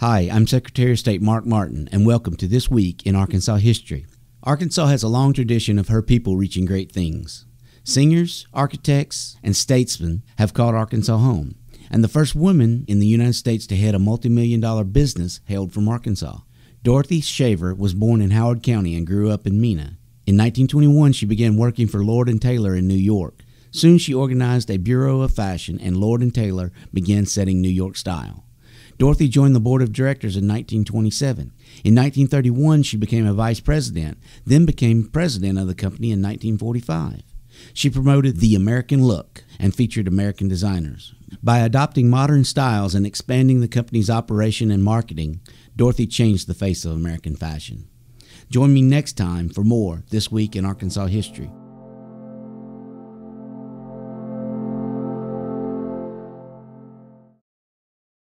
Hi, I'm Secretary of State Mark Martin, and welcome to This Week in Arkansas History. Arkansas has a long tradition of her people reaching great things. Singers, architects, and statesmen have called Arkansas home, and the first woman in the United States to head a multi-million-dollar business hailed from Arkansas. Dorothy Shaver was born in Howard County and grew up in Mena. In 1921, she began working for Lord & Taylor in New York. Soon she organized a bureau of fashion, and Lord & Taylor began setting New York style. Dorothy joined the board of directors in 1927. In 1931, she became a vice president, then became president of the company in 1945. She promoted the American look and featured American designers. By adopting modern styles and expanding the company's operation and marketing, Dorothy changed the face of American fashion. Join me next time for more This Week in Arkansas History.